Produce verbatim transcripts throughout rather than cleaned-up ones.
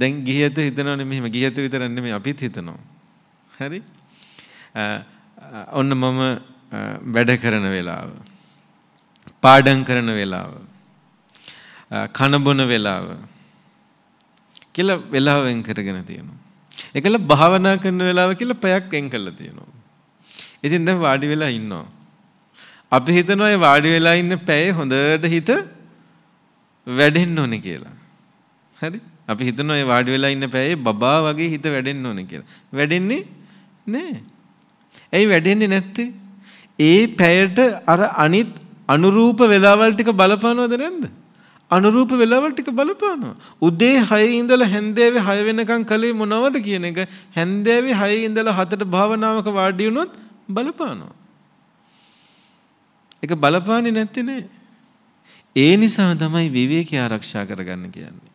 දැන් ගිහියතු හිතනවනේ මෙහෙම ගිහියතු විතර නෙමෙයි අපිත් හිතනවා. හරි? ඔන්න මම වැඩ කරන වෙලාව. පාඩම් කරන වෙලාව. කන බොන වෙලාව. කියලා වෙලාව වෙන් කරගෙන තියෙනවා. ඒකල භාවනා කරන වෙලාව කියලා පැයක් වෙන් කරලා තියෙනවා. ඉතින් දැන් වාඩි වෙලා ඉන්නවා. අපි හිතනවා ඒ වාඩි වෙලා ඉන්න පැයේ හොඳට හිත වැඩෙන්න ඕනේ කියලා. හරි? අපි හිතනවා ඒ වාඩි වෙලා ඉන්න පැයේ බබා වගේ හිත වැඩෙන්න ඕනේ කියලා. වැඩෙන්නේ නෑ. ඇයි වැඩෙන්නේ නැත්තේ? ඒ පැයට අර අනිත් අනුරූප වෙලාවල් ටික බලපානවද නැද්ද? අනුරූප වෙලාවල් ටික බලපානවා. උදේ හය ඉඳලා හැන්දෑවේ හය වෙනකන් කලේ මොනවද කියන එක හැන්දෑවේ හය ඉඳලා හතට භාවනාවක වාඩි වුණොත් බලපානවා. ඒක බලපාන්නේ නැත්තේ නේ. ඒ නිසා තමයි විවේකී ආරක්ෂා කරගන්න කියන්නේ.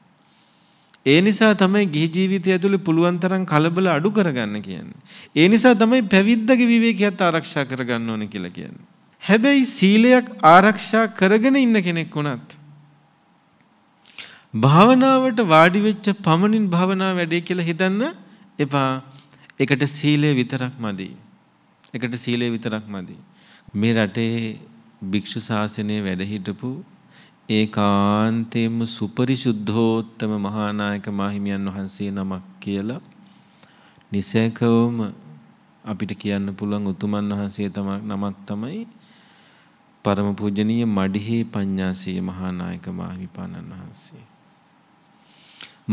ඒ නිසා තමයි ගිහි ජීවිතය ඇතුළේ පුළුවන් තරම් කලබල අඩු කරගන්න කියන්නේ. ඒ නිසා තමයි පැවිද්දගේ විවේකයත් ආරක්ෂා කරගන්න ඕනේ කියලා කියන්නේ. හැබැයි සීලයක් ආරක්ෂා කරගෙන ඉන්න කෙනෙක් වුණත් භාවනාවට වාඩි වෙච්ච පමණින් භාවනාව වැඩේ කියලා හිතන්න එපා. ඒකට සීලය විතරක් මදි. ඒකට සීලය විතරක් මදි. මේ රටේ භික්ෂු ශාසනයේ වැඩ හිටපු ඒකාන්තයෙන්ම සුපරිශුද්ධෝත්තම මහානායක මාහිමියන් වහන්සේ නමක් කියලා නිසැකවම අපිට කියන්න පුළුවන් උතුමන් වහන්සේ තමක් නමක් තමයි පරම පූජනීය මඩිහේ පඤ්ඤාසී මහානායක මාහිමිපාණන් වහන්සේ.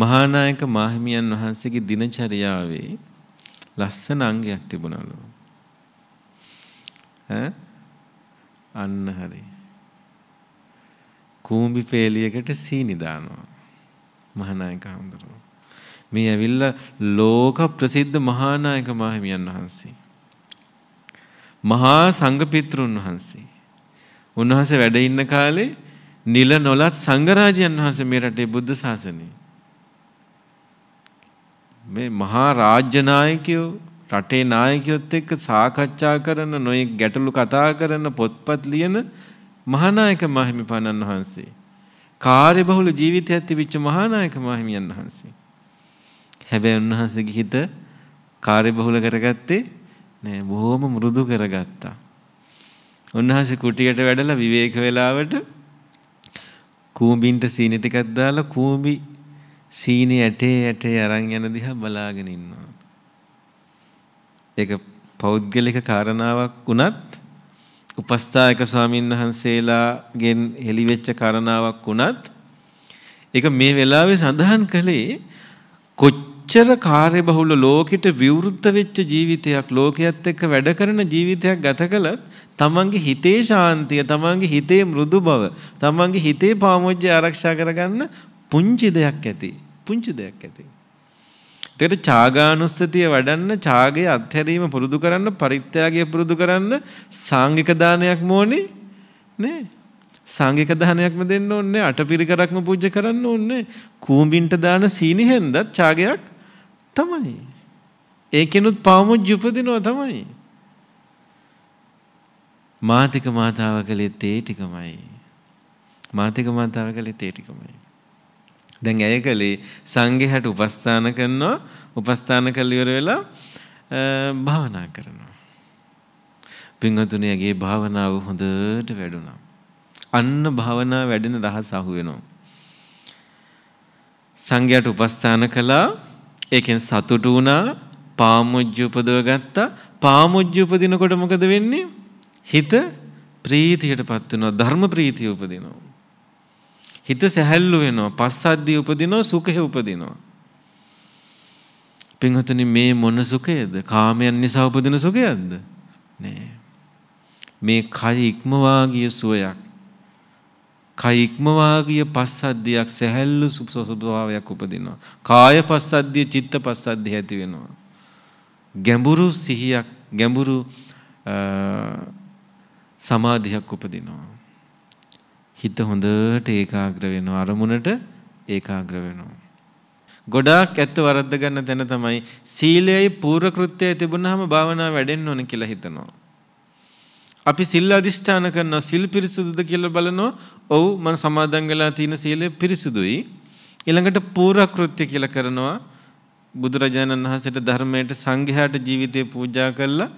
මහානායක මාහිමියන් වහන්සේගේ දිනචරියාවේ ලස්සන අංගයක් තිබුණලු. ඈ අන්න හරි. කූඹි පේලියකට සීනි දානවා මහානායක හඳුරන මේ ඇවිල්ලා ලෝක ප්‍රසිද්ධ මහානායක මාහිමියන් වහන්සේ මහා සංඝ පිතෘන් වහන්සේ උන්වහන්සේ වැඩ ඉන්න කාලේ නිල නොලත් සංඝරාජයන් වහන්සේ මේ රටේ බුද්ධ ශාසනය මේ මහා රාජ්‍ය නායකයෝ රටේ නායකයොත් එක්ක සාකච්ඡා කරන නොයෙක් ගැටලු කතා කරන පොත්පත් ලියන මහානායක මාහිමිපාණන් වහන්සේ කාර්යබහුල ජීවිතයක් තිබිච්ච මහානායක මාහිමියන් වහන්සේ. හැබැයි උන්වහන්සේගේ හිත කාර්යබහුල කරගත්තේ නෑ, බොහොම මෘදු කරගත්තා. උන්වහන්සේ කුටියට වැඩලා විවේක වෙලාවට කූඹින්ට සීනි ටිකක් දාලා කූඹි සීනි ඇටේ ඇටේ අරන් යන දිහා බලාගෙන ඉන්නවා. ඒක පෞද්ගලික කාරණාවක් වුණත් උපස්ථායක ස්වාමීන් වහන්සේලාගෙන් හෙළිවෙච්ච කරණාවක් වුණත් ඒක මේ වෙලාවේ සඳහන් කළේ කොච්චර කාර්යබහුල ලෝකෙට විවෘත වෙච්ච ජීවිතයක් ලෝකයේත් එක්ක වැඩ කරන ජීවිතයක් ගත කළත් තමන්ගේ හිතේ ශාන්තිය, තමන්ගේ හිතේ මෘදු බව, තමන්ගේ හිතේ පාමොච්චය ආරක්ෂා කරගන්න පුංචි දෙයක් ඇති. පුංචි දෙයක් ඇති. ඒකට ඡාගානුස්සතිය වඩන්න, ඡාගයේ අත්හැරීම පුරුදු කරන්න, පරිත්‍යාගය පුරුදු කරන්න, සාංගික දානයක්ම ඕනේ නේ. සාංගික දානයක්ම දෙන්න ඕනේ, අටපිරිකරක්ම පූජා කරන්න ඕනේ. කූඹින්ට දාන සීනි හැන්දත් ඡාගයක් තමයි. ඒකෙනුත් පාමුජ්ජ උපදිනවා තමයි. මාතික මාතාව කලේ තේ ටිකමයි. මාතික මාතාව කලේ තේ ටිකමයි. දැන් ඇය කලේ සංඝයාට උපස්ථාන කරනවා, උපස්ථාන කළ ඉවර වෙලා භාවනා කරනවා. පින්වතුණියගේ භාවනාව හොඳට වැඩුණා. අන්න භාවනාව වැඩෙන රහස අහු වෙනවා. සංඝයාට උපස්ථාන කළා, ඒකෙන් සතුටු වුණා, පාමුජ්ජ උපදව ගත්තා. පාමුජ්ජ උපදිනකොට මොකද වෙන්නේ? හිත ප්‍රීතියටපත් වෙනවා, ධර්ම ප්‍රීතිය උපදිනවා. හිත සැහැල්ලු වෙනවා, පස්සද්ධිය උපදිනවා, සුඛය උපදිනවා. පින්වතුනි, මේ මොන සුඛයද? කාමයන් නිසා උපදින සුඛයක්ද? නෑ. මේ කය ඉක්මවා ගිය සුවයක්, කය ඉක්මවා ගිය පස්සද්ධියක්, සැහැල්ලු සුභාවයක් උපදිනවා. කාය පස්සද්ධිය, චිත්ත පස්සද්ධිය ඇති වෙනවා. ගැඹුරු සිහියක්, ගැඹුරු සමාධියක් උපදිනවා. හිත හොඳට ඒකාග්‍ර වෙනවා, අරමුණට ඒකාග්‍ර වෙනවා. ගොඩාක් ඇත්ත වරද්ද ගන්න තැන තමයි සීලයයි පූර්ව කෘත්‍යයයි තිබුණාම භාවනාව වැඩෙන්න ඕන කියලා හිතනවා. අපි සිල් අධිෂ්ඨාන කරනවා, සිල් පිරිසුදුද කියලා බලනවා. ඔව්, මම සමාදන් වෙලා තියෙන සීලය පිරිසුදුයි. ඊළඟට පූර්වකෘත්‍ය කියලා කරනවා බුදුරජාණන් වහන්සේට ධර්මයට සංඝයාට ජීවිතේ පූජා කළා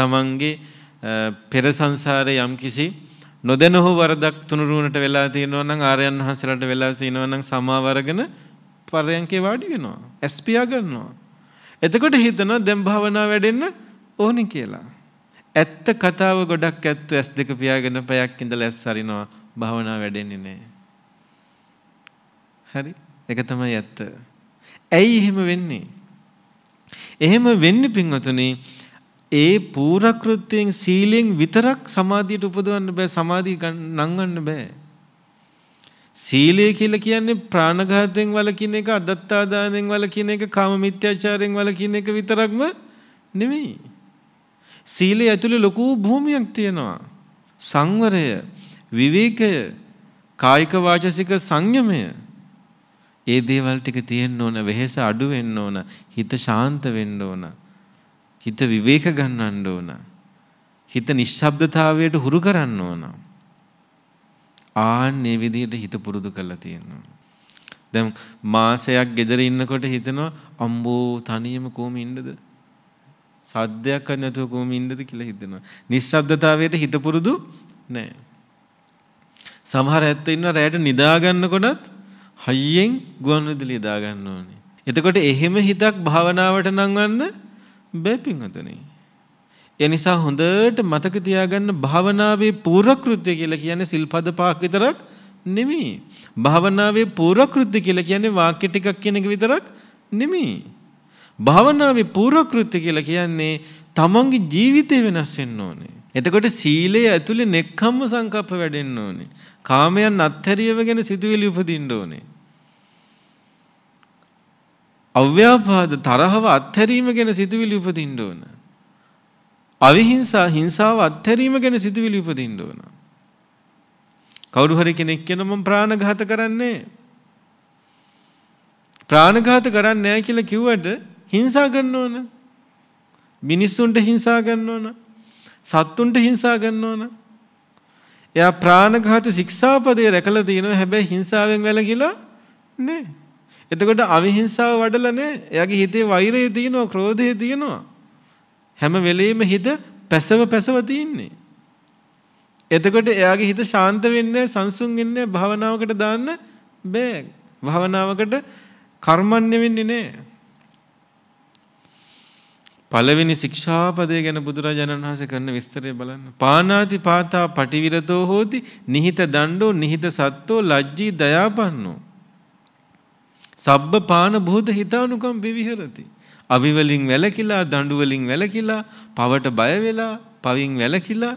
තමන්ගේ පෙර සංසාරේ යම්කිසි නොදැන හෝ වරදක් තුනුරුණට වෙලා තියෙනවා නම් ආර්යයන් වහන්සේලාට වෙලා තියෙනවා නම් සමාව අරගෙන පරයන්කේ වාඩි වෙනවා ඇස්පියා ගන්නවා එතකොට හිතනවා දැන් භාවනා වැඩෙන්න ඕනි කියලා ඇත්ත කතාව ගොඩක් ඇත්ත ඇස් දෙක පියාගෙන පැයක් ඉඳලා ඇස් හරිනවා භාවනා වැඩෙන්නේ නැහැ. හරි? ඒක තමයි ඇත්ත. ඇයි එහෙම වෙන්නේ? එහෙම වෙන්නේ පින්වතුනි ඒ පූර්වකෘත්‍යයෙන් සීලෙන් විතරක් සමාධියට උපදවන්න බෑ සමාධිය නංවන්න බෑ. සීලය කියලා කියන්නේ ප්‍රාණඝාතයෙන් වළකින එක අදත්තාදානයෙන් වළකින එක කාම මිත්‍යාචාරයෙන් වළකින එක විතරක්ම නෙමෙයි. සීලය ඇතුළේ ලොකු භූමියක් තියෙනවා සංවරය විවේකය කායික වාචසික සංයමය ඒ දේවල් ටික තියෙන්න ඕන වෙහෙස අඩු වෙන්න ඕන හිත ශාන්ත වෙන්න ඕන හිත විවේක ගන්නන්න ඕන හිත නිශ්ශබ්දතාවයට හුරු කරන්න ඕන ආන්නේ විදිහට හිත පුරුදු කරලා තියෙනවා දැන් මාසයක් ගෙදර ඉන්නකොට හිතනවා අම්බෝ තනියම කොහොම ඉන්නද සද්දයක් නැතුව කොහොම ඉන්නද කියලා හිතනවා. නිශ්ශබ්දතාවයට හිත පුරුදු නැහැ. සමහර ඇත්ත ඉන්නවා රැයට නිදා ගන්නකොටත් හයියෙන් ගුවන් විදුලිය දා ගන්න ඕනේ. එතකොට එහෙම හිතක් භාවනාවට නංවන්න බෑ පිංගතනේ. ඒ නිසා හොඳට මතක තියාගන්න භාවනාවේ පූර්වකෘත්‍ය කියලා කියන්නේ සිල්පද පහක් විතරක් නෙමෙයි. භාවනාවේ පූර්වකෘත්‍ය කියලා කියන්නේ වාක්‍ය ටිකක් කියන එක විතරක් නෙමෙයි. භාවනාවේ පූර්වකෘත්‍ය කියලා කියන්නේ තමන්ගේ ජීවිතය වෙනස් වෙන්න ඕනේ. එතකොට සීලය ඇතුලේ නෙක්ඛම්ම සංකප්ප වැඩෙන්න ඕනේ. කාමයන් අත්හැරීමගෙන සිතුවිලි උපදින්න ඕනේ. අව්‍යාපාද තරහව අත්හැරීමගෙන සිතුවිලි උපදින්න ඕන. අවිහිංසා හිංසාව අත්හැරීමගෙන සිතුවිලි උපදින්න ඕන. කවුරු හරි කෙනෙක් කියන මම ප්‍රාණඝාත කරන්නේ ප්‍රාණඝාත කරන්නේ නැහැ කියලා කිව්වට हिंसा करना होना मिनिसुंट हिंसा करना होना सत्तुंट हिंसा करना होना या प्राणघात शिक्षा पदे रखला दी नो है बे हिंसा आवेंग वाला किला ने इतकोट अविहिंसा वाडला ने या कि हिते वाईरे दी नो क्रोध है दी नो हम वेले में हिते पैसव पैसव दी ने इतकोट या कि हिते शांत विन्ने संसुंग इन्ने भावनाओं कट दान ने बे भावनाओं कट कर्मण्य विन्ने ने පළවෙනි ශික්ෂාපදය ගැන බුදුරජාණන් වහන්සේ කරන විස්තරය බලන්න. පානාති පාතා පටිවිරතෝ හෝති නිහිත දණ්ඩෝ නිහිත සත්තෝ ලජ්ජී දයාපන්නෝ. සබ්බ පාන භූත හිතානුකම්පි විහෙරති. අවි වලින් වැළකීලා දඬු වලින් වැළකීලා පවට බය වෙලා පවින් වැළකීලා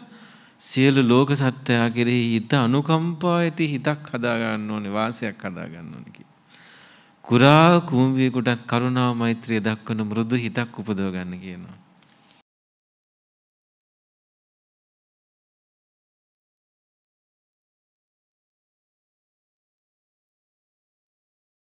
සියලු ලෝක සත්‍යය කෙරෙහි හිත අනුකම්පා ඇති හිතක් හදා ගන්න ඕනේ වාසයක් හදා ගන්න ඕනේ කියලා. කුරා කුඹියෙකුට කරුණා මෛත්‍රිය දක්වන මෘදු හිතක් උපදව ගන්න කියනවා.